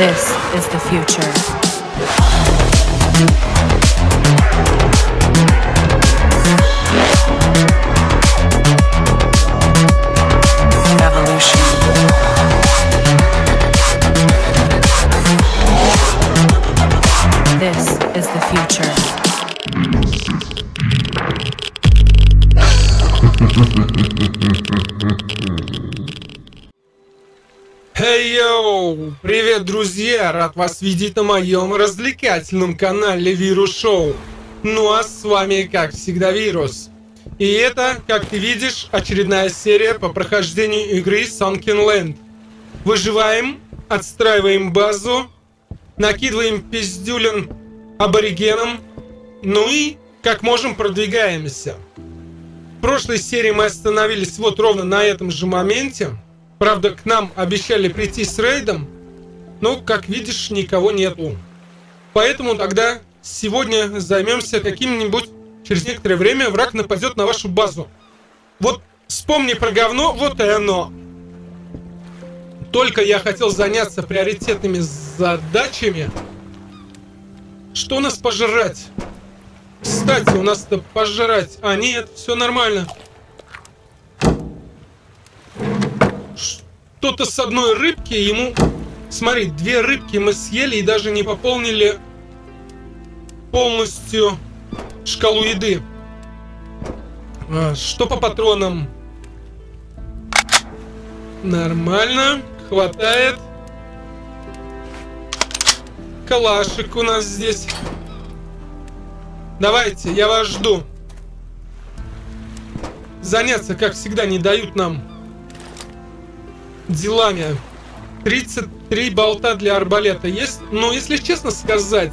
This is the future. Привет, друзья! Рад вас видеть на моем развлекательном канале Вирус Шоу. Ну а с вами, как всегда, Вирус. И это, как ты видишь, очередная серия по прохождению игры Sunken Land. Выживаем, отстраиваем базу, накидываем пиздюлин аборигенам, ну и, как можем, продвигаемся. В прошлой серии мы остановились вот ровно на этом же моменте. Правда, к нам обещали прийти с рейдом, но, как видишь, никого нету. Поэтому тогда сегодня займемся каким-нибудь... Через некоторое время враг нападет на вашу базу. Вот вспомни про говно, вот и оно. Только я хотел заняться приоритетными задачами. Что у нас пожрать? Кстати, у нас-то пожрать... А, нет, все нормально. Кто-то с одной рыбки ему... Смотри, две рыбки мы съели и даже не пополнили полностью шкалу еды. Что по патронам? Нормально, хватает. Калашик у нас здесь. Давайте, я вас жду. Заняться, как всегда, не дают нам делами. 33 болта для арбалета есть, но если честно сказать,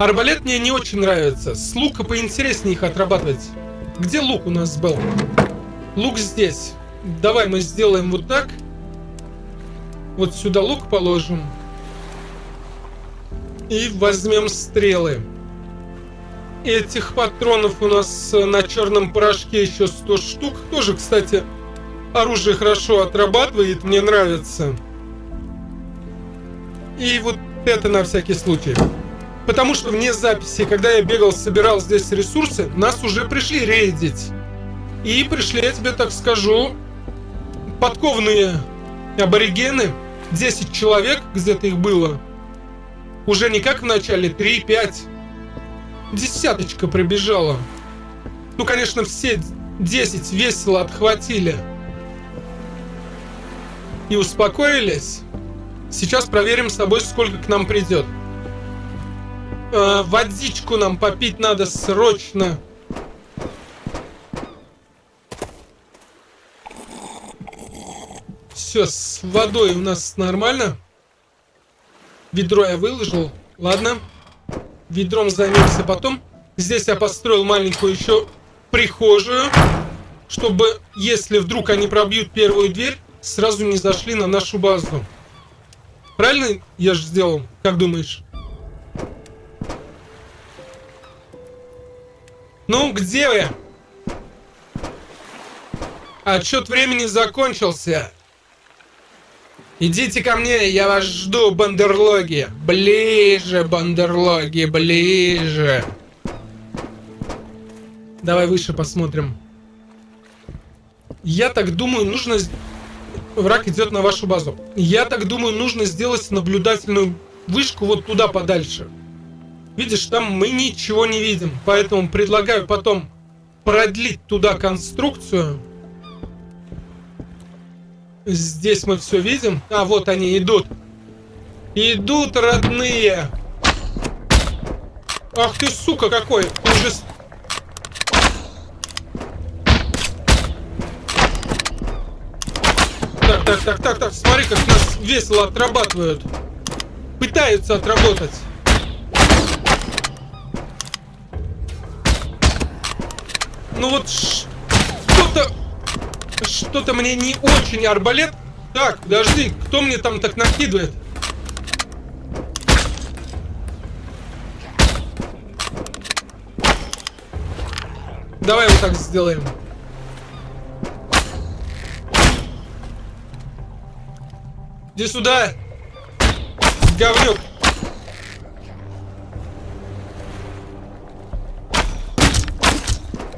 арбалет мне не очень нравится. С лука поинтереснее их отрабатывать. Где лук у нас был? Лук здесь. Давай мы сделаем вот так. Вот сюда лук положим. И возьмем стрелы. Этих патронов у нас на черном порошке еще 100 штук. Тоже, кстати, оружие хорошо отрабатывает, мне нравится. И вот это на всякий случай. Потому что вне записи, когда я бегал, собирал здесь ресурсы, нас уже пришли рейдить. И пришли, я тебе так скажу, подкованные аборигены. 10 человек где-то их было. Уже не как в начале, 3-5. Десяточка прибежала. Ну, конечно, все 10 весело отхватили. И успокоились. Сейчас проверим с собой, сколько к нам придет. Водичку нам попить надо срочно. Все, с водой у нас нормально. Ведро я выложил. Ладно. Ведром займемся потом. Здесь я построил маленькую еще прихожую, чтобы, если вдруг они пробьют первую дверь, сразу не зашли на нашу базу. Правильно я же сделал? Как думаешь? Ну, где вы? Отчет времени закончился. Идите ко мне, я вас жду, бандерлоги. Ближе, бандерлоги, ближе. Давай выше посмотрим. Я так думаю, нужно... Враг идет на вашу базу. Я так думаю, нужно сделать наблюдательную вышку вот туда подальше. Видишь, там мы ничего не видим. Поэтому предлагаю потом продлить туда конструкцию. Здесь мы все видим. А, вот они идут. Идут, родные. Ах ты, сука, какой. Ужас. Так, смотри, как нас весело отрабатывают. Пытаются отработать. Ну вот что-то мне не очень арбалет. Так, подожди, кто мне там так накидывает? Давай вот так сделаем. Иди сюда. говнюк!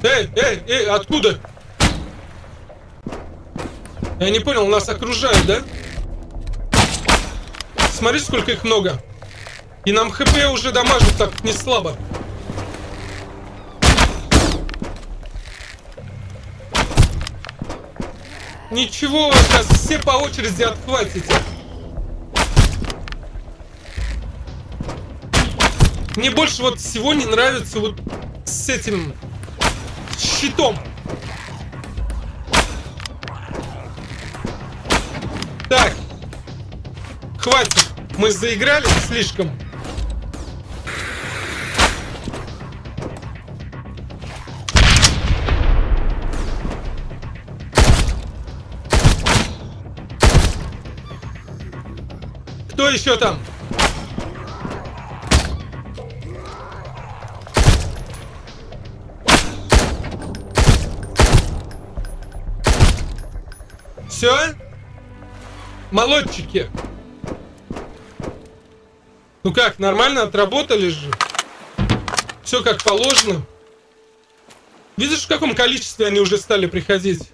Эй, эй, эй, откуда? Я не понял, нас окружают, да? Смотри, сколько их много. И нам ХП уже дамажит так не слабо. Ничего, сейчас все по очереди отхватите. Мне больше вот всего не нравится вот с этим щитом. Так, хватит, мы заиграли слишком. Кто еще там? Все? Молодчики. Ну как, нормально отработали же? Все как положено. Видишь, в каком количестве они уже стали приходить?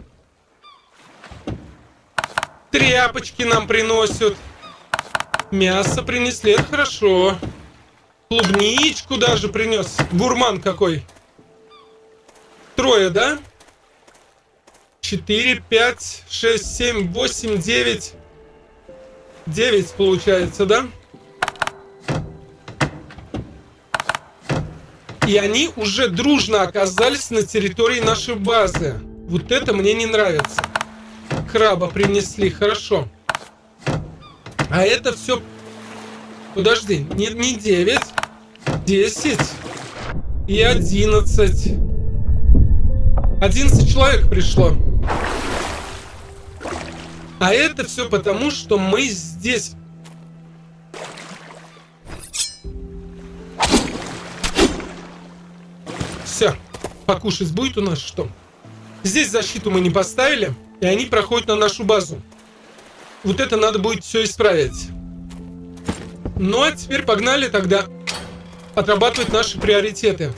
Тряпочки нам приносят. Мясо принесли, это хорошо. Клубничку даже принес. Гурман какой. Трое, да? 4, 5, 6, 7, 8, 9. 9 получается, да? И они уже дружно оказались на территории нашей базы. Вот это мне не нравится. Краба принесли, хорошо. А это все... Подожди, не 9, 10 и 11. 11 человек пришло. А это все потому, что мы здесь. Все, покушать будет у нас что? Здесь защиту мы не поставили, и они проходят на нашу базу. Вот это надо будет все исправить. Ну а теперь погнали тогда отрабатывать наши приоритеты.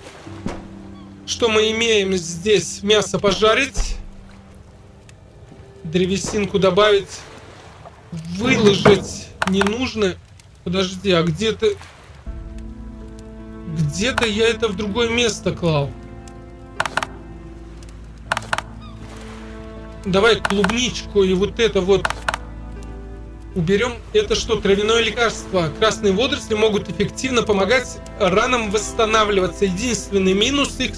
Что мы имеем здесь? Мясо пожарить. Древесинку добавить. Выложить не нужно. Подожди, а где ты? Где-то я это в другое место клал. Давай клубничку и вот это вот. Уберем. Это что, травяное лекарство? Красные водоросли могут эффективно помогать ранам восстанавливаться. Единственный минус — их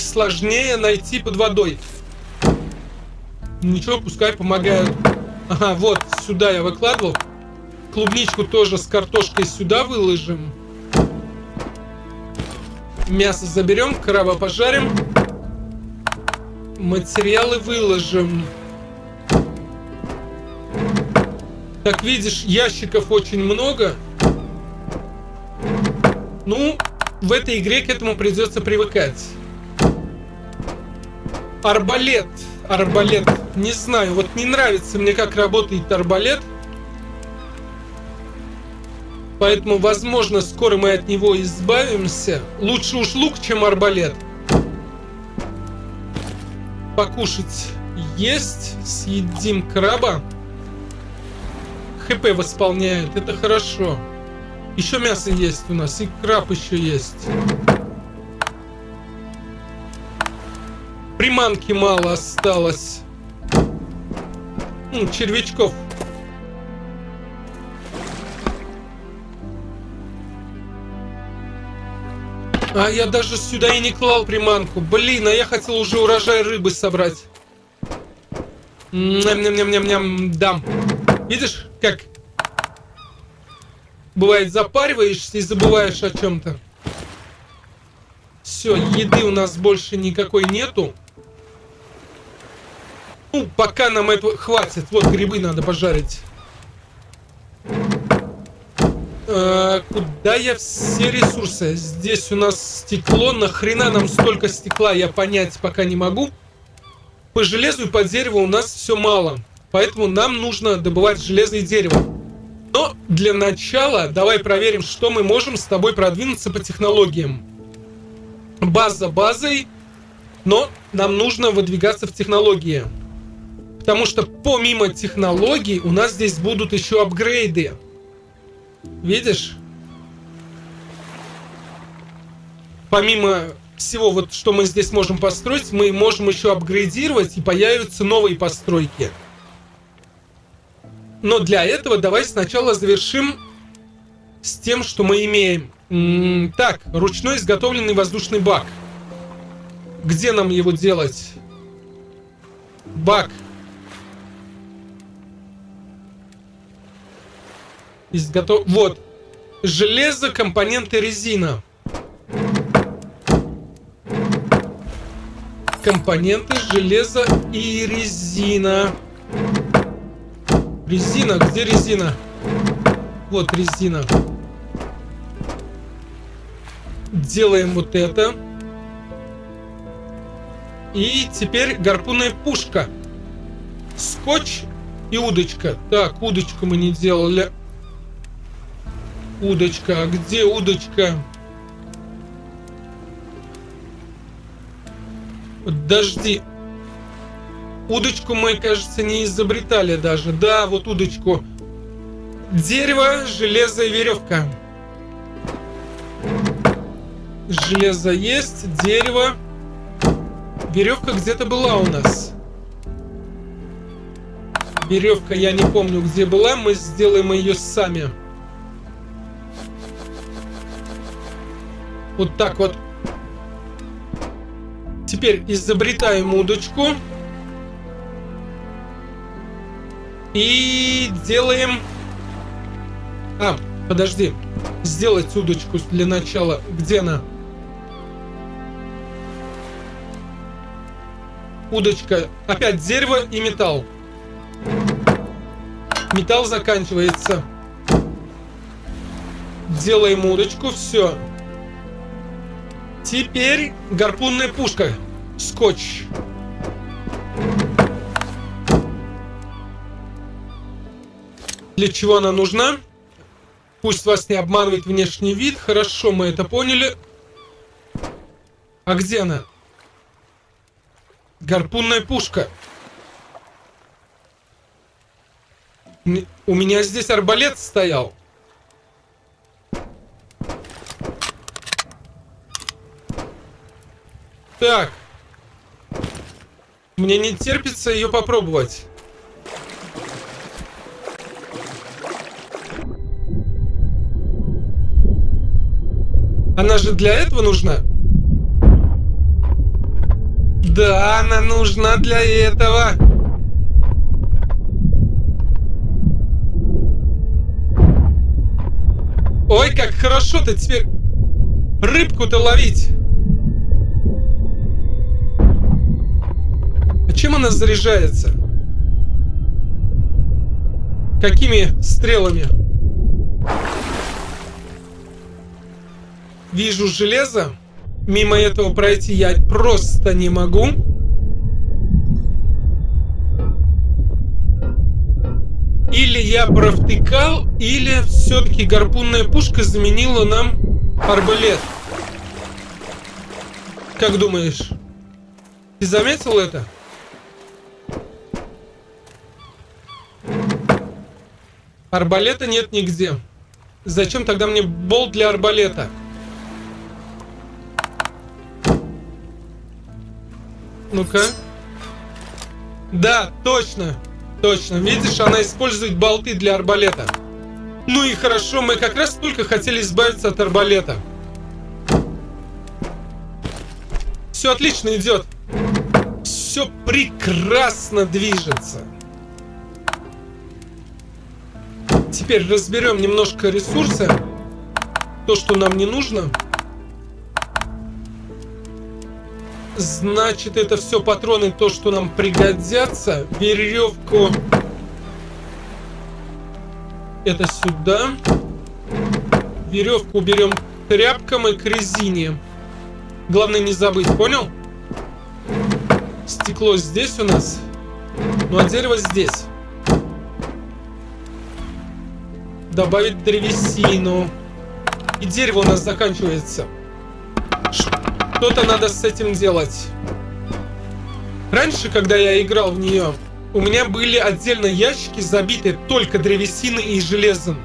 сложнее найти под водой. Ничего, пускай помогают. Ага, вот сюда я выкладывал. Клубничку тоже с картошкой сюда выложим. Мясо заберем, краба пожарим. Материалы выложим. Как видишь, ящиков очень много. Ну, в этой игре к этому придется привыкать. Арбалет. Арбалет. Не знаю, вот не нравится мне, как работает арбалет. Поэтому, возможно, скоро мы от него избавимся. Лучше уж лук, чем арбалет. Покушать есть. Съедим краба. ХП восполняет, это хорошо. Еще мясо есть у нас, и краб еще есть. Приманки мало осталось. Червячков. А я даже сюда и не клал приманку. Блин, а я хотел уже урожай рыбы собрать. Ням-ням-ням-ням-ням, дам. Видишь, как бывает, запариваешься и забываешь о чем-то. Все, еды у нас больше никакой нету. Ну, пока нам этого хватит. Вот грибы надо пожарить. Куда я все ресурсы? Здесь у нас стекло. Нахрена нам столько стекла, я понять пока не могу. По железу и по дереву у нас все мало. Поэтому нам нужно добывать железо и дерево. Но для начала давай проверим, что мы можем с тобой продвинуться по технологиям. База базой, но нам нужно выдвигаться в технологии. Потому что помимо технологий у нас здесь будут еще апгрейды. Видишь? Помимо всего, вот, что мы здесь можем построить, мы можем еще апгрейдировать, и появятся новые постройки. Но для этого давай сначала завершим с тем, что мы имеем. Так, ручной изготовленный воздушный бак. Где нам его делать? Бак. Вот. Железо, компоненты, резина. Компоненты, железо и резина. Резина, где резина? Вот резина. Делаем вот это. И теперь гарпунная пушка. Скотч и удочка. Так, удочку мы не делали. Удочка, а где удочка? Подожди. Удочку мы, кажется, не изобретали даже. Да, вот удочку. Дерево, железо и веревка. Железо есть, дерево. Веревка где-то была у нас. Веревка я не помню, где была. Мы сделаем ее сами. Вот так вот. Теперь изобретаем удочку. И делаем... А, подожди. Сделать удочку для начала. Где она? Удочка. Опять дерево и металл. Металл заканчивается. Делаем удочку. Все. Теперь гарпунная пушка. Скотч. Для чего она нужна? Пусть вас не обманывает внешний вид. Хорошо, мы это поняли. А где она? Гарпунная пушка. У меня здесь арбалет стоял. Так. Мне не терпится ее попробовать. Она же для этого нужна? Да, она нужна для этого. Ой, как хорошо-то теперь рыбку-то ловить. А чем она заряжается? Какими стрелами? Вижу железо. Мимо этого пройти я просто не могу. Или я провтыкал, или все-таки гарпунная пушка заменила нам арбалет. Как думаешь? Ты заметил это? Арбалета нет нигде. Зачем тогда мне болт для арбалета? Ну-ка. Да, точно. Точно. Видишь, она использует болты для арбалета. Ну и хорошо, мы как раз только хотели избавиться от арбалета. Все отлично идет. Все прекрасно движется. Теперь разберем немножко ресурсы. То, что нам не нужно. Значит, это все патроны, то, что нам пригодятся. Веревку. Это сюда. Веревку берем к тряпкам и к резине. Главное не забыть, понял? Стекло здесь у нас. Ну а дерево здесь. Добавить древесину. И дерево у нас заканчивается. Что-то надо с этим делать. Раньше, когда я играл в нее, у меня были отдельно ящики, забиты только древесиной и железом.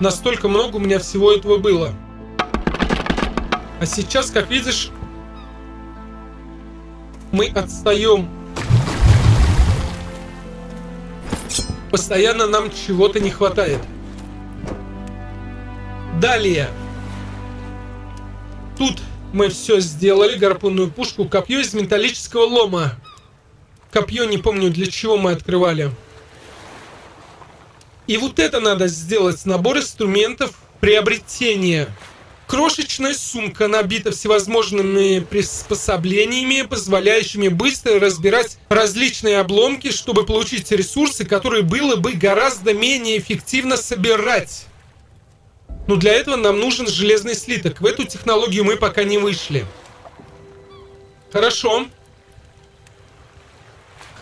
Настолько много у меня всего этого было. А сейчас, как видишь, мы отстаем. Постоянно нам чего-то не хватает. Далее. Тут мы все сделали. Гарпунную пушку. Копье из металлического лома. Копье, не помню, для чего мы открывали. И вот это надо сделать. Набор инструментов приобретения. Крошечная сумка набита всевозможными приспособлениями, позволяющими быстро разбирать различные обломки, чтобы получить ресурсы, которые было бы гораздо менее эффективно собирать. Но для этого нам нужен железный слиток. В эту технологию мы пока не вышли. Хорошо.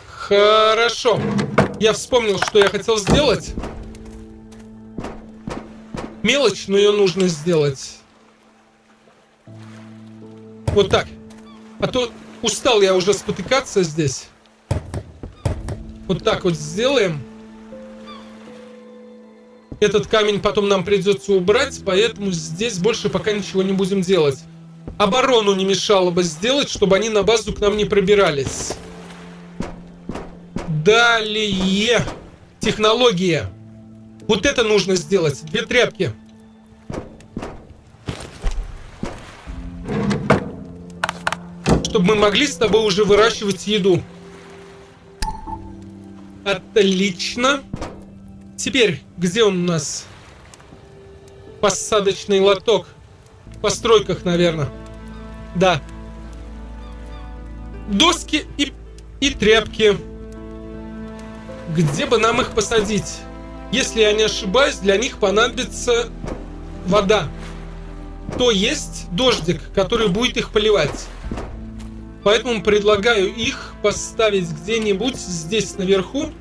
Хорошо. Я вспомнил, что я хотел сделать. Мелочь, но ее нужно сделать. Вот так. А то устал я уже спотыкаться здесь. Вот так вот сделаем. Этот камень потом нам придется убрать, поэтому здесь больше пока ничего не будем делать. Оборону не мешало бы сделать, чтобы они на базу к нам не пробирались. Далее. Технология. Вот это нужно сделать. Две тряпки. Чтобы мы могли с тобой уже выращивать еду. Отлично. Теперь, где он у нас? Посадочный лоток. В постройках, наверное. Да. Доски и тряпки. Где бы нам их посадить? Если я не ошибаюсь, для них понадобится вода. То есть дождик, который будет их поливать. Поэтому предлагаю их поставить где-нибудь здесь наверху.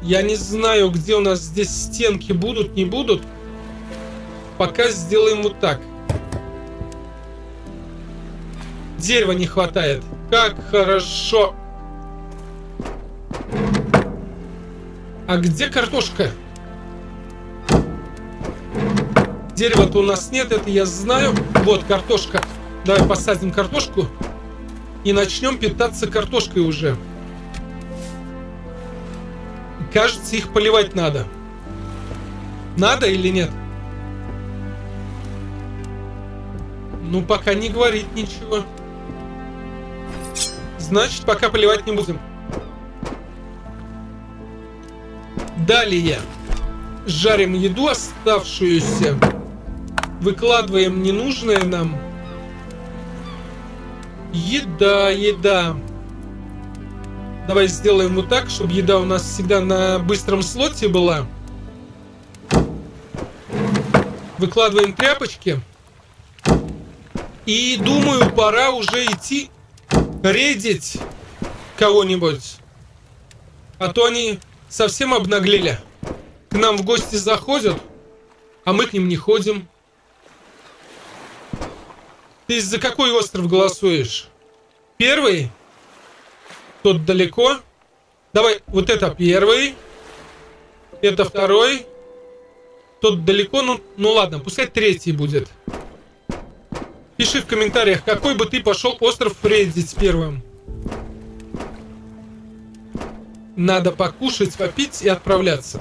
Я не знаю, где у нас здесь стенки будут, не будут. Пока сделаем вот так. Дерева не хватает. Как хорошо. А где картошка? Дерева-то у нас нет, это я знаю. Вот картошка. Давай посадим картошку. И начнем питаться картошкой уже. Кажется, их поливать надо. Надо или нет? Ну, пока не говорит ничего. Значит, пока поливать не будем. Далее. Жарим еду оставшуюся. Выкладываем ненужное нам. Еда, еда. Давай сделаем вот так, чтобы еда у нас всегда на быстром слоте была. Выкладываем тряпочки. И думаю, пора уже идти рейдить кого-нибудь. А то они совсем обнаглели. К нам в гости заходят, а мы к ним не ходим. Ты за какой остров голосуешь? Первый? Тот далеко. Давай, вот это первый. Это второй. Тот далеко, ну ладно, пускай третий будет. Пиши в комментариях, какой бы ты пошел остров рейдить первым. Надо покушать, попить и отправляться.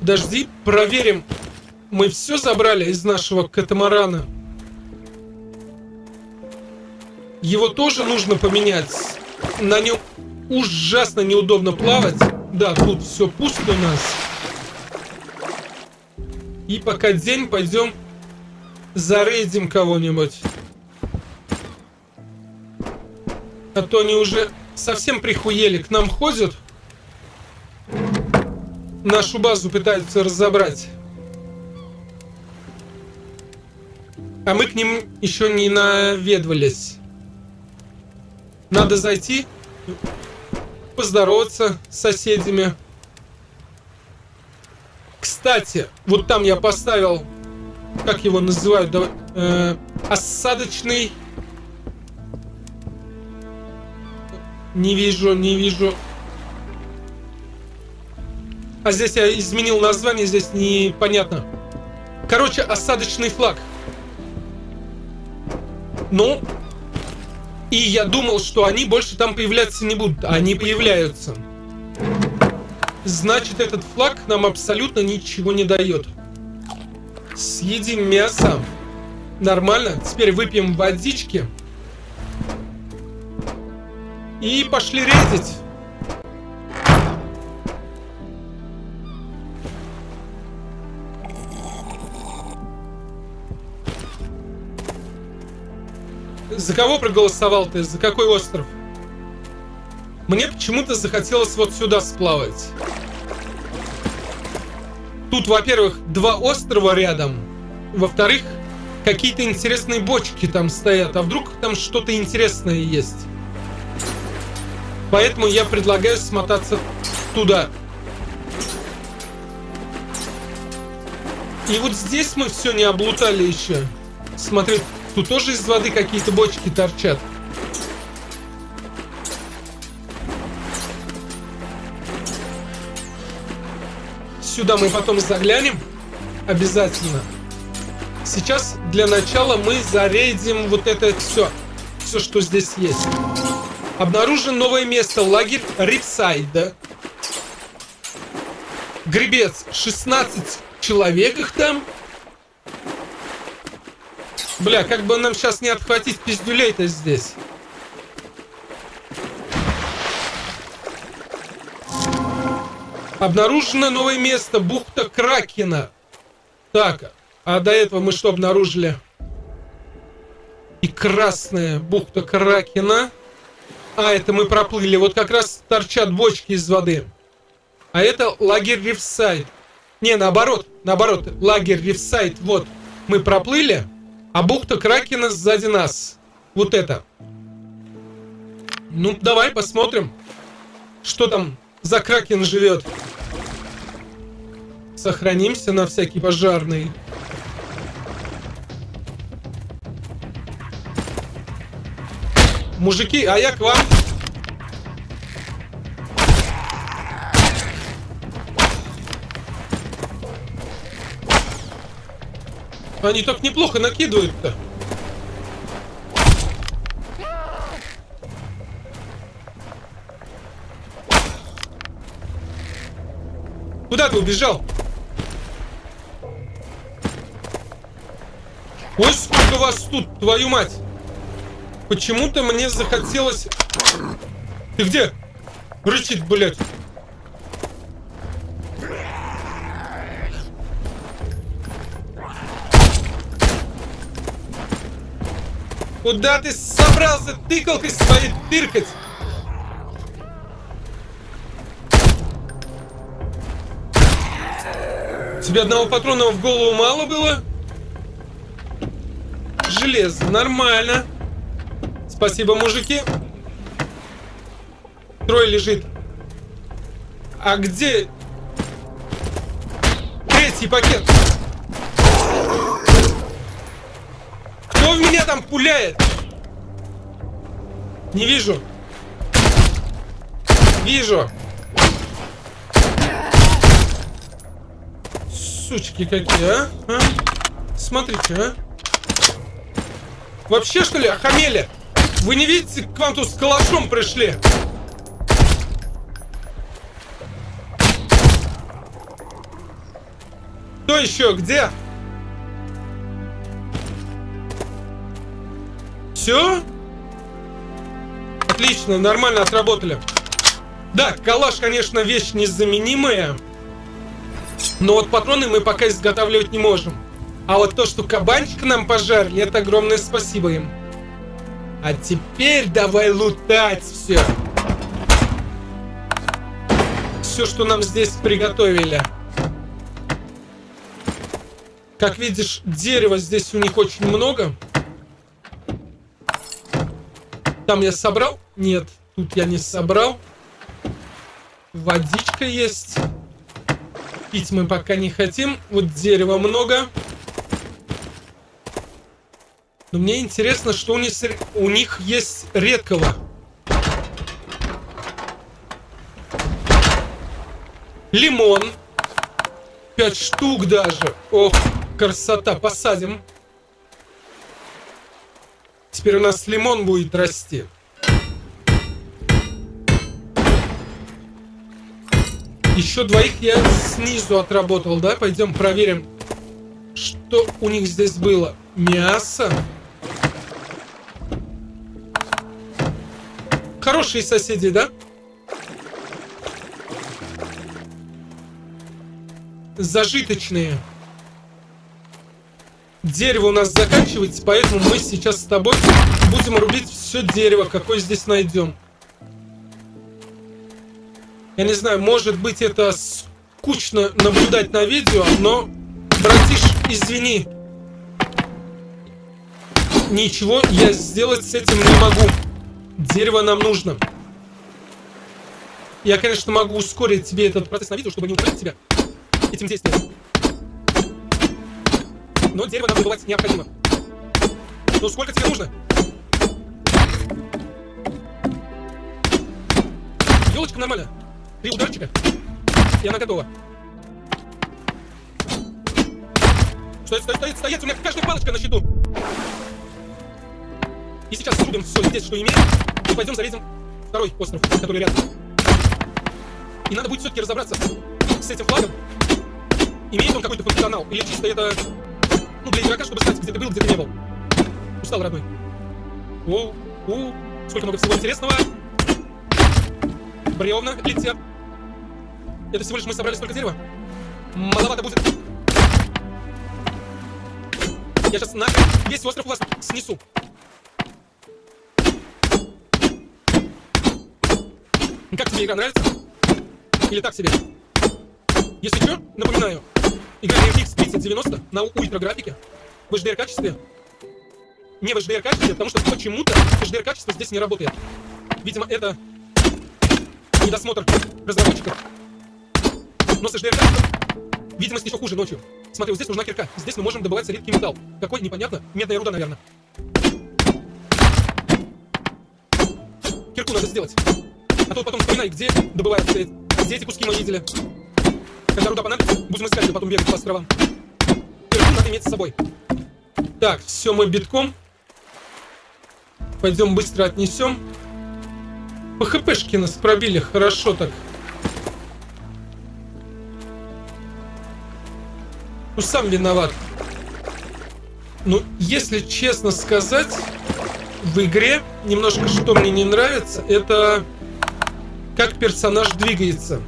Подожди, проверим. Мы все забрали из нашего катамарана. Его тоже нужно поменять. На нем ужасно неудобно плавать. Да, тут все пусто у нас. И пока день, пойдем зарейдим кого-нибудь. А то они уже совсем прихуели. К нам ходят. Нашу базу пытаются разобрать. А мы к ним еще не наведывались. Надо зайти поздороваться с соседями. Кстати, вот там я поставил, как его называют, осадочный. Не вижу. А здесь я изменил название, здесь непонятно. Короче, осадочный флаг. Ну, и я думал, что они больше там появляться не будут. Они появляются. Значит, этот флаг нам абсолютно ничего не дает. Съедим мясо. Нормально. Теперь выпьем водички. И пошли рейдить. За кого проголосовал ты? За какой остров? Мне почему-то захотелось вот сюда сплавать. Тут, во-первых, два острова рядом. Во-вторых, какие-то интересные бочки там стоят. А вдруг там что-то интересное есть? Поэтому я предлагаю смотаться туда. И вот здесь мы все не облутали еще. Смотри, тут тоже из воды какие-то бочки торчат. Сюда мы потом заглянем обязательно. Сейчас для начала мы зарейдим вот это все. Все, что здесь есть. Обнаружен новое место. Лагерь Рипсайда. Гребец. 16 человек их там. Бля, как бы нам сейчас не отхватить пиздюлей-то здесь. Обнаружено новое место, бухта Кракена. Так, а до этого мы что обнаружили? И красная бухта Кракена. А, это мы проплыли. Вот как раз торчат бочки из воды. А это лагерь Рифсайд. Не, наоборот, лагерь Рифсайд. Вот, мы проплыли, а бухта Кракена сзади нас. Вот это. Ну, давай посмотрим, что там за Кракен живет. Сохранимся на всякий пожарный. Мужики, а я к вам. Они так неплохо накидывают-то. Куда ты убежал? Ой, сколько вас тут, твою мать! Почему-то мне захотелось... Ты где? Рычит, блядь. Куда ты собрался тыкалкой своей тыркать? Тебе одного патрона в голову мало было? Железо, нормально. Спасибо, мужики. Трое лежит. А где третий пакет? Кто в меня там пуляет? Не вижу. Вижу. Сучки какие, а? Смотрите, а? Вообще, что ли, охамели? Вы не видите, к вам тут с калашом пришли? Кто еще? Где? Все? Отлично, нормально отработали. Да, калаш, конечно, вещь незаменимая. Но вот патроны мы пока изготавливать не можем. А вот то, что кабанчик нам пожарили, это огромное спасибо им. А теперь давай лутать все. Все, что нам здесь приготовили. Как видишь, дерева здесь у них очень много. Там я собрал? Нет, тут я не собрал. Водичка есть. Пить мы пока не хотим. Вот дерева много. Но мне интересно, что у них есть редкого. Лимон. 5 штук даже. Ох, красота. Посадим. Теперь у нас лимон будет расти. Еще двоих я снизу отработал, да? Пойдем проверим, что у них здесь было. Мясо. Хорошие соседи, да? Зажиточные. Дерево у нас заканчивается, поэтому мы сейчас с тобой будем рубить все дерево, какое здесь найдем. Я не знаю, может быть, это скучно наблюдать на видео, но, братиш, извини. Ничего я сделать с этим не могу. Дерево нам нужно. Я, конечно, могу ускорить тебе этот процесс на видео, чтобы не убрать тебя этим действием. Но дерево нам добывать необходимо. Ну сколько тебе нужно? Ёлочка нормально. 3 ударчика. И она готова. Стоять, стоять, стоять, стоять. У меня каждая палочка на счету. И сейчас срубим все здесь, что имеем. И пойдем зарезим второй остров, который рядом. И надо будет все-таки разобраться с этим флагом. Имеет он какой-то функционал? Или чисто это... Ну, для игрока, чтобы знать, где ты был, где ты не был. Устал, родной. О, сколько много всего интересного. Бревна летят. Это всего лишь мы собрали столько дерева. Маловато будет. Я сейчас нахрен весь остров у вас снесу. Как тебе игра, нравится? Или так себе? Если что, напоминаю. Игра RTX 3090 на ультраграфике в HDR-качестве. Не в HDR-качестве, потому что почему-то HDR-качество здесь не работает. Видимо, это недосмотр разработчиков. Но с HDR-качеством видимость еще хуже ночью. Смотри, вот здесь нужна кирка. Здесь мы можем добывать редкий металл. Какой, непонятно. Медная руда, наверное. Кирку надо сделать. А то потом вспоминай, где добываются, где эти куски мы видели. Когда руда понадобится, будем искать, и потом бегать по островам. Кирку надо иметь с собой. Так, все мы битком. Пойдем быстро отнесем. По хпшке нас пробили, хорошо так. Ну, сам виноват. Ну, если честно сказать, в игре немножко что мне не нравится, это как персонаж двигается.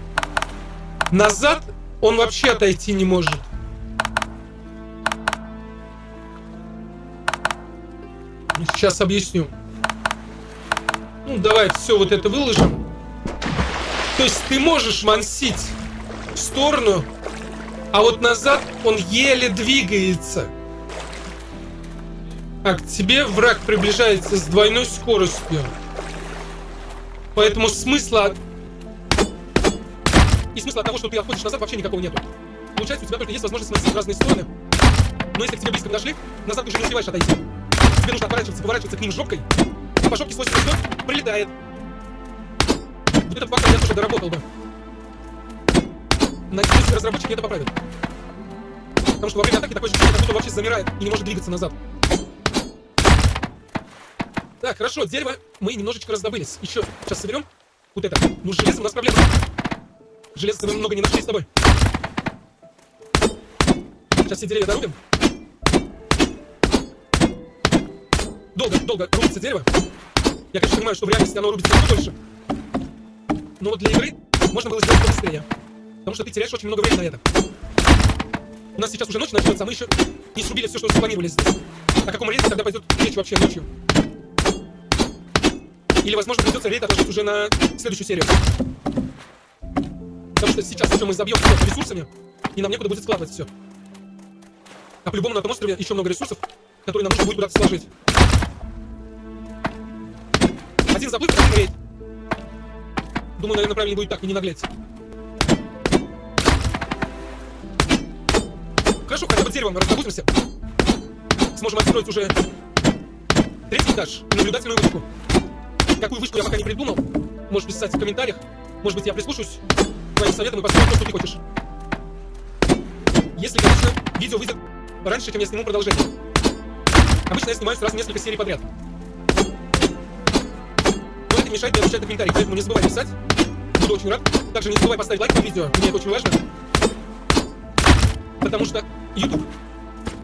Назад он вообще отойти не может. Сейчас объясню. Ну, давай все вот это выложим. То есть ты можешь мансить в сторону, а вот назад он еле двигается. А к тебе враг приближается с двойной скоростью. Поэтому смысла от того, что ты отходишь назад, вообще никакого нету. Получается, у тебя только есть возможность мансить в разные стороны. Но если к тебе близко подошли, назад уже не успеваешь отойти. Тебе нужно отворачиваться, поворачиваться к ним жопкой. А по жопке свой снежок прилетает. Вот этот фактор я тоже доработал бы. Надеюсь, разработчики это поправят. Потому что во время атаки такой же человек, как будто вообще замирает и не может двигаться назад. Так, хорошо, дерево мы немножечко раздобылись. Еще сейчас соберем вот это. Ну, с железом у нас проблема. Железа мы много не нашли с тобой. Сейчас все деревья дорубим. Долго рубится дерево. Я, конечно, понимаю, что в реальности оно рубится еще дольше. Но вот для игры можно было сделать побыстрее. Потому что ты теряешь очень много времени на это. У нас сейчас уже ночь начнется, а мы еще не срубили все, что планировали здесь. О каком рейде тогда пойдет речь вообще ночью? Или, возможно, придется рейд отложить уже на следующую серию. Потому что сейчас еще мы забьем все ресурсами, и нам некуда будет складывать все. А по-любому на этом острове еще много ресурсов, которые нам нужно будет куда-то сложить. Один заплыв, один рейд. Думаю, наверное, правильнее будет так, и не наглеться. Хорошо, хотя бы деревом разгрузимся. Сможем отстроить уже третий этаж и наблюдательную вышку. Какую вышку я пока не придумал, можешь писать в комментариях. Может быть, я прислушаюсь к твоим советам и посмотрю, что ты хочешь. Если, конечно, видео выйдет раньше, чем я сниму продолжение. Обычно я снимаю сразу несколько серий подряд. Но это не мешает мне отвечать на комментарии, поэтому не забывай писать. Буду очень рад. Также не забывай поставить лайк на видео, мне это очень важно. Потому что YouTube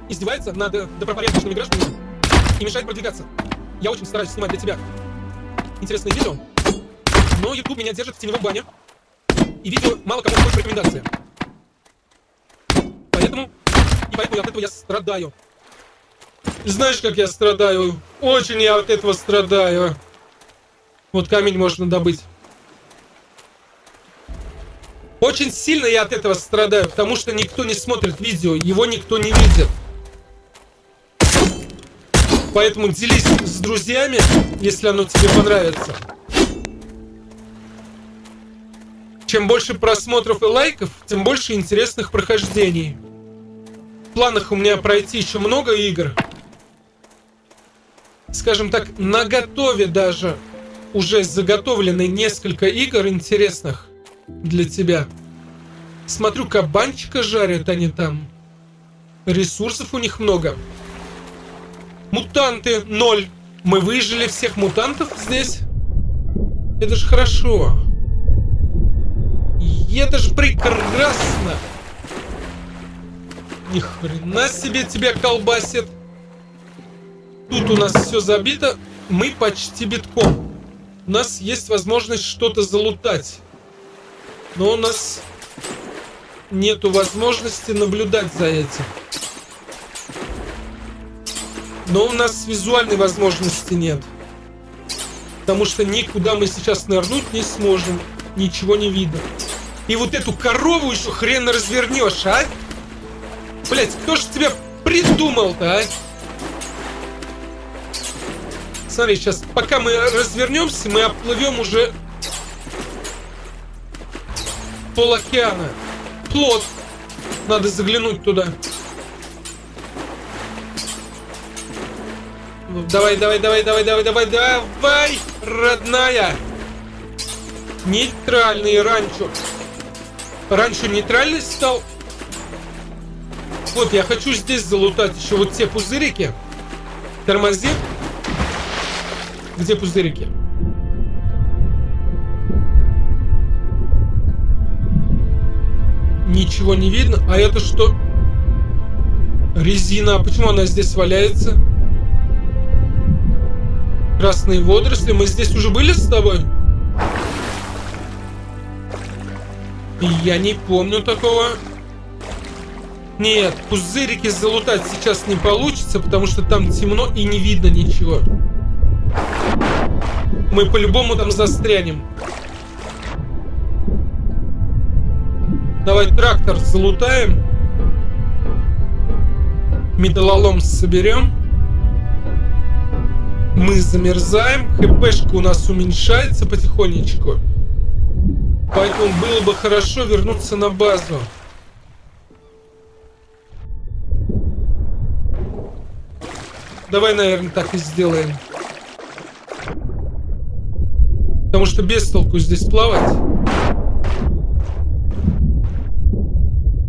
издевается над добропорядочными гражданами и мешает продвигаться. Я очень стараюсь снимать для тебя интересные видео, но YouTube меня держит в теневом бане, и видео мало кому входит в рекомендации. Поэтому от этого я страдаю. Знаешь, как я страдаю? Очень я от этого страдаю. Вот камень можно добыть. Очень сильно я от этого страдаю, потому что никто не смотрит видео, его никто не видит. Поэтому делись с друзьями, если оно тебе понравится. Чем больше просмотров и лайков, тем больше интересных прохождений. В планах у меня пройти еще много игр. Скажем так, наготове даже уже заготовлены несколько игр интересных для тебя. Смотрю, кабанчика жарят они там. Ресурсов у них много. Мутанты 0. Мы выжили всех мутантов здесь. Это же хорошо. Это же прекрасно. Ни хрена себе тебя колбасит. Тут у нас все забито. Мы почти битком. У нас есть возможность что-то залутать. Но у нас нету возможности наблюдать за этим. Но у нас визуальной возможности нет. Потому что никуда мы сейчас нырнуть не сможем. Ничего не видно. И вот эту корову еще хрен развернешь, а? Блять, кто же тебя придумал-то, а? Смотри, сейчас, пока мы развернемся, мы оплывем уже пол океана. Плот. Надо заглянуть туда. Давай, давай, давай, давай, давай, давай, давай, родная. Нейтральный ранчо. Раньше нейтральный стал. Вот, я хочу здесь залутать еще вот те пузырики. Тормози. Где пузырики? Ничего не видно. А это что? Резина. А почему она здесь валяется? Красные водоросли. Мы здесь уже были с тобой? Я не помню такого. Нет, пузырики залутать сейчас не получится, потому что там темно и не видно ничего. Мы по-любому там застрянем. Давай трактор залутаем. Металлолом соберем. Мы замерзаем. ХПшка у нас уменьшается потихонечку. Поэтому было бы хорошо вернуться на базу. Давай, наверное, так и сделаем. Потому что без толку здесь плавать.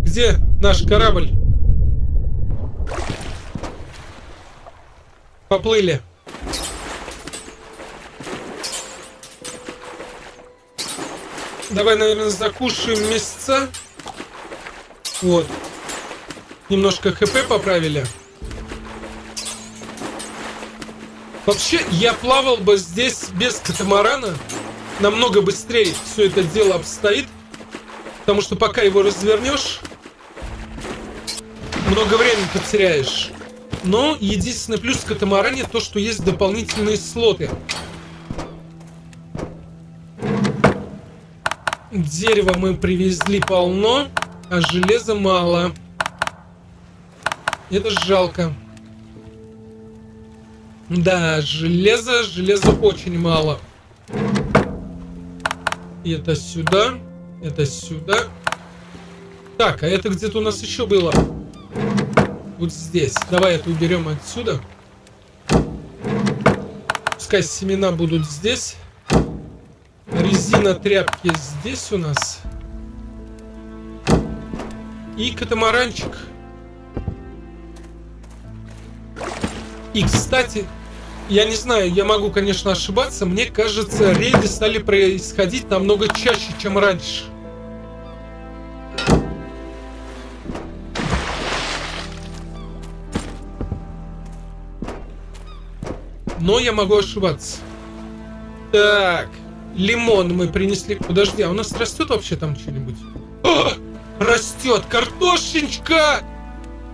Где наш корабль? Поплыли. Давай, наверное, закушаем мясца. Вот. Немножко ХП поправили. Вообще, я плавал бы здесь без катамарана. Намного быстрее все это дело обстоит. Потому что пока его развернешь, много времени потеряешь. Но единственный плюс в катамаране то, что есть дополнительные слоты. Дерева мы привезли полно, а железа мало. Это жалко. Да, железа очень мало. это сюда, это сюда. Так, а это где-то у нас еще было. Вот здесь. Давай это уберем отсюда. Пускай семена будут здесь. Резина тряпки здесь у нас. И катамаранчик. И, кстати, я не знаю, я могу, конечно, ошибаться. Мне кажется, рейды стали происходить намного чаще, чем раньше. Но я могу ошибаться. Так, лимон мы принесли. Подожди, а у нас растет вообще там что-нибудь? О, растет картошечка!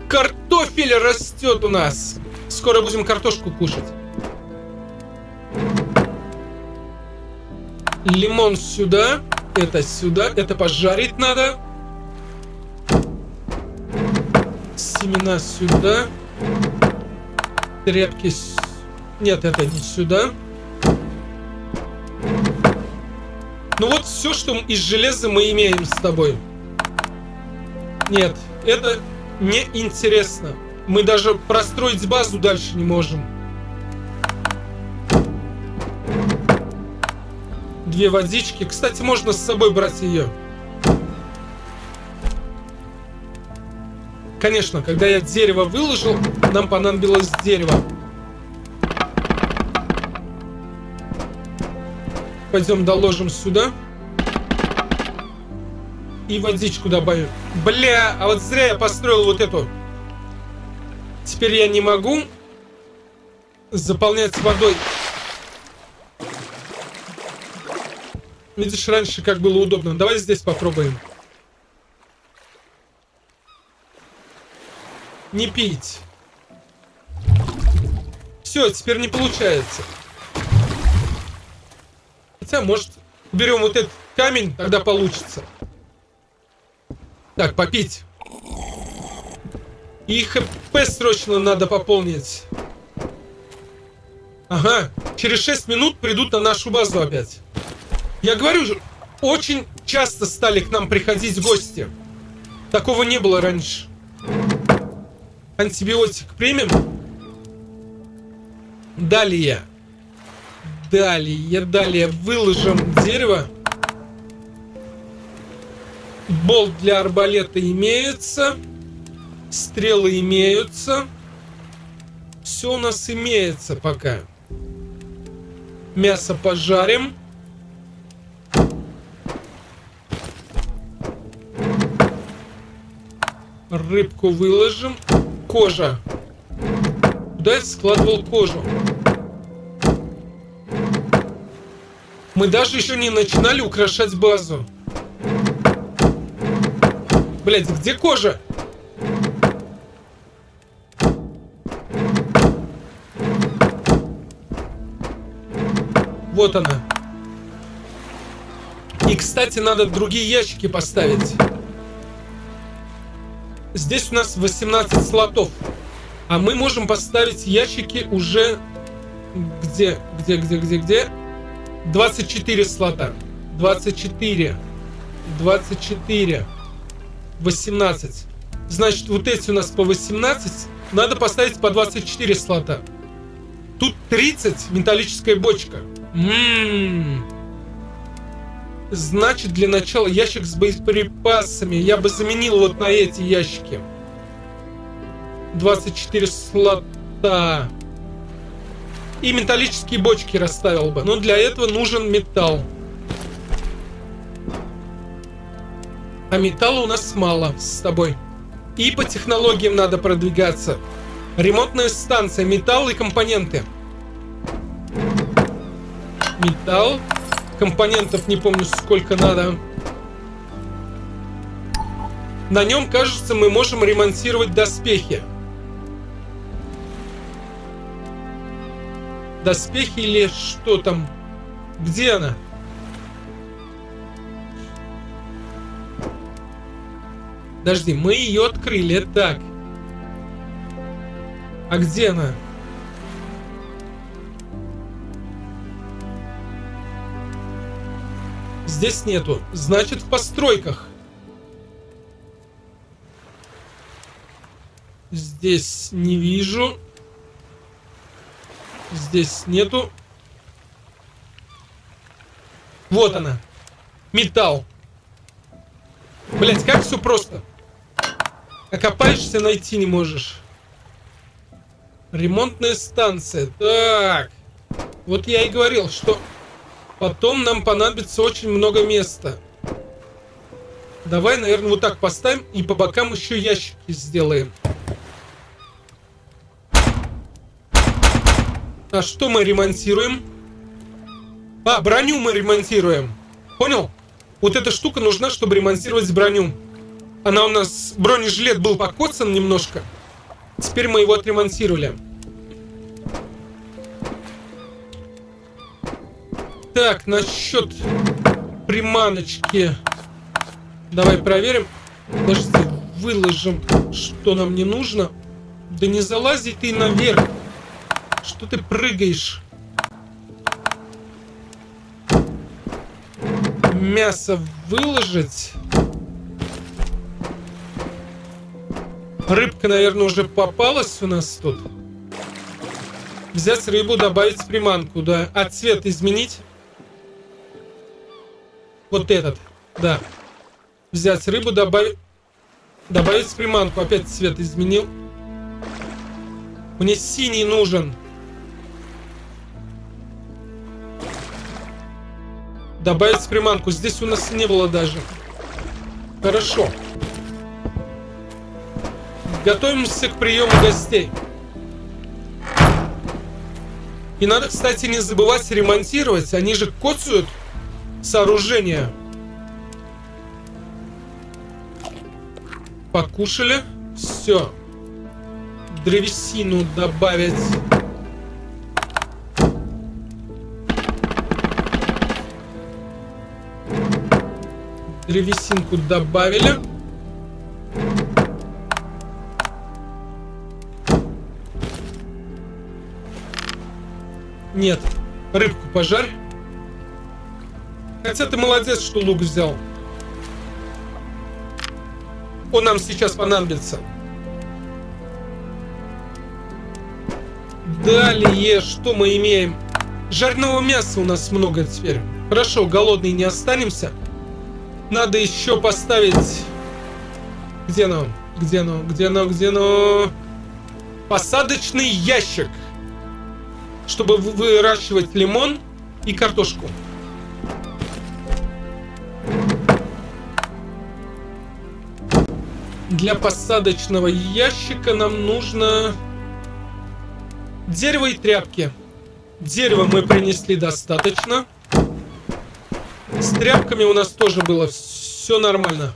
Картофель растет у нас. Скоро будем картошку кушать. Лимон сюда. Это пожарить надо. Семена сюда. Тряпки сюда. Нет, это не сюда. Ну вот все, что из железа мы имеем с тобой. Нет, это неинтересно. Мы даже простроить базу дальше не можем. 2 водички. Кстати, можно с собой брать ее. Конечно, когда я дерево выложил, нам понадобилось дерево. Пойдем доложим сюда. И водичку добавим. Бля, а вот зря я построил вот эту. Теперь я не могу заполнять водой. Видишь, раньше как было удобно. Давай здесь попробуем. Не пить. Все, теперь не получается. Хотя, может, уберем вот этот камень, тогда получится. Так, попить. И хп срочно надо пополнить. Ага, через 6 минут придут на нашу базу опять. Я говорю же, очень часто стали к нам приходить гости. Такого не было раньше. Антибиотик примем. Далее. Далее выложим дерево. Болт для арбалета имеется. Стрелы имеются. Все у нас имеется пока. Мясо пожарим. Рыбку выложим. Кожа. Куда я складывал кожу? Мы даже еще не начинали украшать базу. Блять, где кожа? Вот она. И, кстати, надо другие ящики поставить. Здесь у нас 18 слотов. А мы можем поставить ящики уже... Где? 24 слота. 24. 18. Значит, вот эти у нас по 18. Надо поставить по 24 слота. Тут 30 металлическая бочка. Значит, для начала ящик с боеприпасами. Я бы заменил вот на эти ящики. 24 слота. И металлические бочки расставил бы. Но для этого нужен металл. А металла у нас мало с тобой. И по технологиям надо продвигаться. Ремонтная станция. Металл и компоненты. Металл. Компонентов не помню сколько надо. На нем, кажется, мы можем ремонтировать доспехи. Доспехи или что там? Где она? Подожди, мы ее открыли. Так. А где она? Здесь нету. Значит, в постройках. Здесь не вижу. Здесь нету. Вот она. Металл. Блять, как все просто. Окопаешься, найти не можешь. Ремонтная станция. Так. Вот я и говорил, что потом нам понадобится очень много места. Давай, наверное, вот так поставим. И по бокам еще ящики сделаем. А что мы ремонтируем? А, броню мы ремонтируем. Понял? Вот эта штука нужна, чтобы ремонтировать броню. Она у нас... Бронежилет был покоцан немножко. Теперь мы его отремонтировали. Так, насчет приманочки. Давай проверим. Подожди, выложим, что нам не нужно. Да не залази ты наверх. Что ты прыгаешь? Мясо выложить. Рыбка, наверное, уже попалась у нас тут. Взять рыбу, добавить в приманку, да. А цвет изменить. Вот этот, да. Взять рыбу, добавить в приманку. Опять цвет изменил. Мне синий нужен. Добавить в приманку. Здесь у нас не было даже. Хорошо. Готовимся к приему гостей. И надо, кстати, не забывать ремонтировать. Они же коцают сооружение. Покушали. Все. Древесину добавить. Древесинку добавили. Нет. Рыбку пожарь. Хотя ты молодец, что лук взял. Он нам сейчас понадобится. Далее, что мы имеем? Жареного мяса у нас много теперь. Хорошо, голодные не останемся. Надо еще поставить... Где оно? Где оно? Где оно? Где оно? Посадочный ящик. Чтобы выращивать лимон и картошку. Для посадочного ящика нам нужно... Дерево и тряпки. Дерево мы принесли достаточно. С тряпками у нас тоже было все нормально.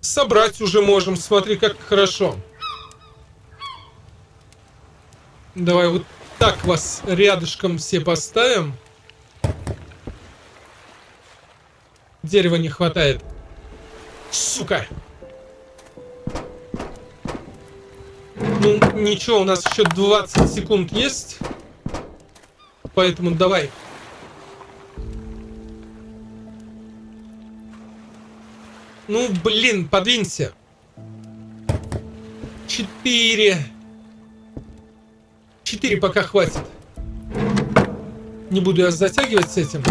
Собрать уже можем. Смотри, как хорошо. Давай вот так вас рядышком все поставим. Дерева не хватает. Сука! Ну, ничего, у нас еще 20 секунд есть. Поэтому давай. Ну, блин, подвинься. 4 пока хватит. Не буду я затягивать с этим.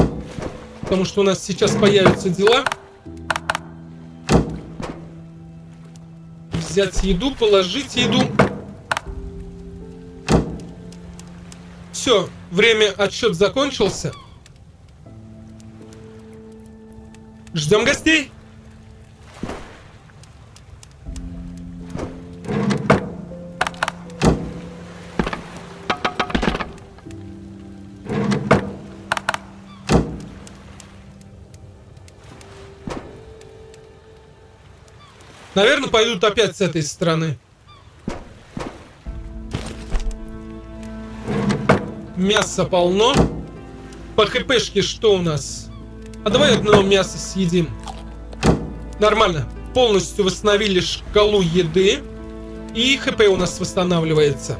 Потому что у нас сейчас появятся дела. Взять еду, положить еду. Все, время, отсчет закончился. Ждем гостей. Наверное, пойдут опять с этой стороны. Мяса полно. По хпшке что у нас? А давай одно мясо съедим. Нормально. Полностью восстановили шкалу еды. И хп у нас восстанавливается.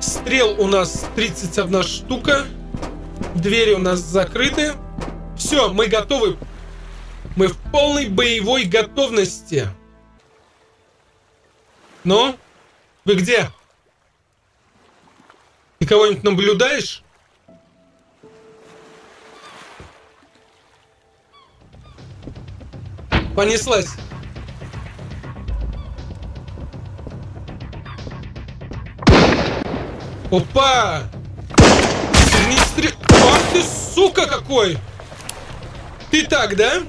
Стрел у нас 31 штука. Двери у нас закрыты. Все, мы готовы. Мы в полной боевой готовности. Ну? Вы где? Ты кого-нибудь наблюдаешь? Понеслась. Опа! Не стреляй! Ах ты, сука, какой! Ты так, да?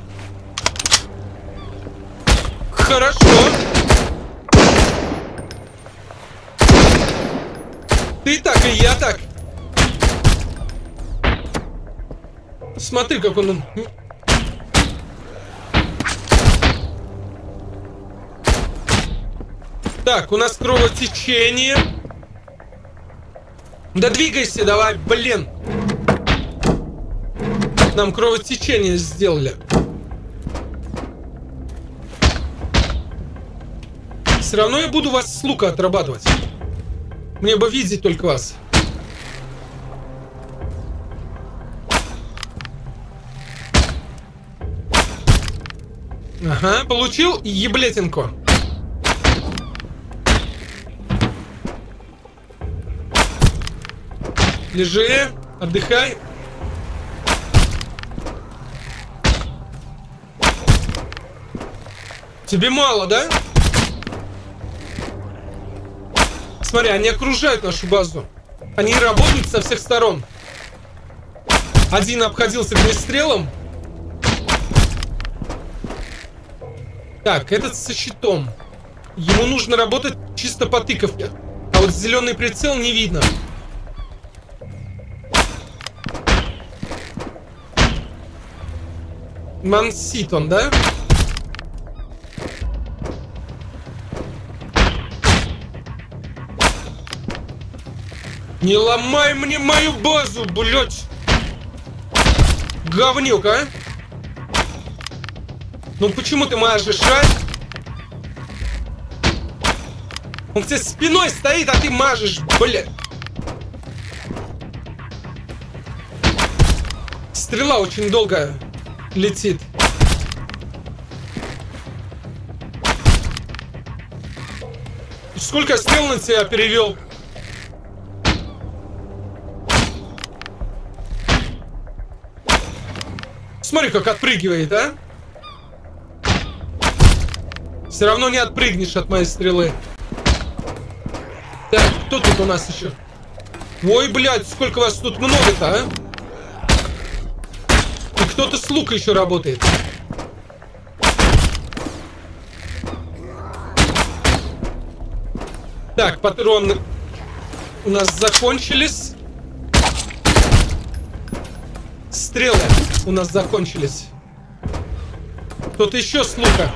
Хорошо. Ты так, и я так. Смотри, как он... Так, у нас кровотечение. Да двигайся, давай, блин. Нам кровотечение сделали. Все равно я буду вас с лука отрабатывать. Мне бы видеть только вас. Ага, получил еблетинку. Лежи, отдыхай. Тебе мало, да? Смотри, они окружают нашу базу. Они работают со всех сторон. Один обходился огнестрелом. Так, этот со щитом. Ему нужно работать чисто по тыковке. А вот зеленый прицел не видно. Мансит он, да? Не ломай мне мою базу, блядь! Говнюк, а? Ну почему ты мажешь, а? Он к тебе спиной стоит, а ты мажешь, блядь! Стрела очень долгая. Летит. Сколько стрел на тебя перевел? Смотри, как отпрыгивает, а? Все равно не отпрыгнешь от моей стрелы. Так, кто тут у нас еще? Ой, блядь, сколько вас тут много-то, а? Кто-то с лука еще работает. Так, патроны у нас закончились. Стрелы у нас закончились. Кто-то еще с лука.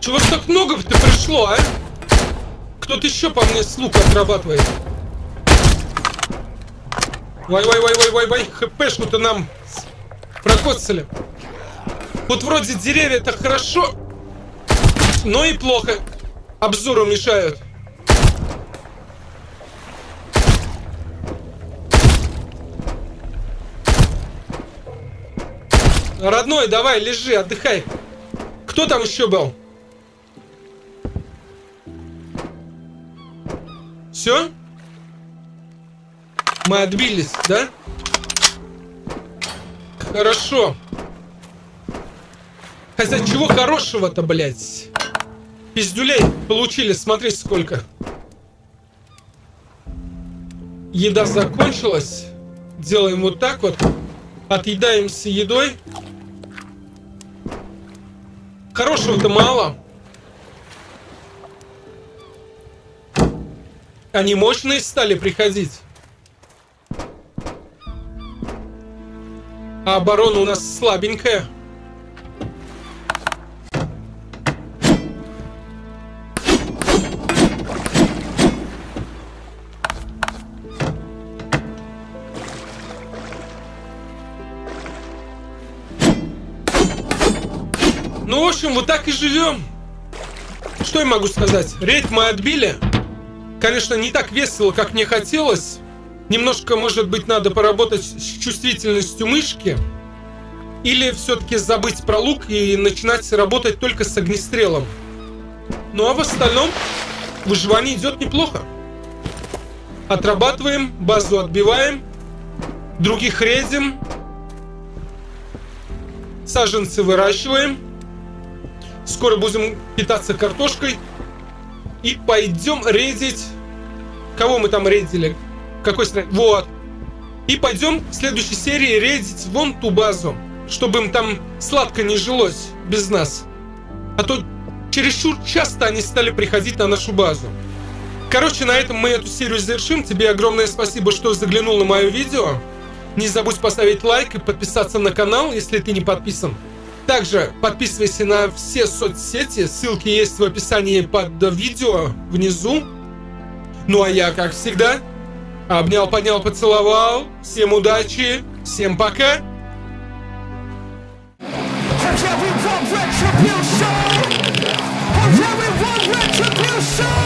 Чего ж так много-то пришло, а? Кто-то еще по мне с лука отрабатывает. Вай-вай-вай-вай-вай-вай. ХПшку-то нам прокоцали. Вот вроде деревья это хорошо, но и плохо. Обзору мешают. Родной, давай, лежи, отдыхай. Кто там еще был? Все? Мы отбились, да? Хорошо. Хотя чего хорошего-то, блядь? Пиздюлей получили, смотри сколько. Еда закончилась. Делаем вот так вот. Отъедаемся едой. Хорошего-то мало. Они мощные стали приходить. А оборона у нас слабенькая. Ну, в общем, вот так и живем. Что я могу сказать? Рейд мы отбили. Конечно, не так весело, как мне хотелось. Немножко, может быть, надо поработать с чувствительностью мышки. Или все-таки забыть про лук и начинать работать только с огнестрелом. Ну а в остальном выживание идет неплохо. Отрабатываем, базу отбиваем, других рейдим, саженцы выращиваем. Скоро будем питаться картошкой. И пойдем рейдить. Кого мы там рейдили? Какой стране? Вот. И пойдем в следующей серии рейдить вон ту базу, чтобы им там сладко не жилось без нас. А то чересчур часто они стали приходить на нашу базу. Короче, на этом мы эту серию завершим. Тебе огромное спасибо, что заглянул на мое видео. Не забудь поставить лайк и подписаться на канал, если ты не подписан. Также подписывайся на все соцсети, ссылки есть в описании под видео внизу. Ну а я, как всегда, обнял, поднял, поцеловал. Всем удачи, всем пока. Retribution! Yeah, we want retribution!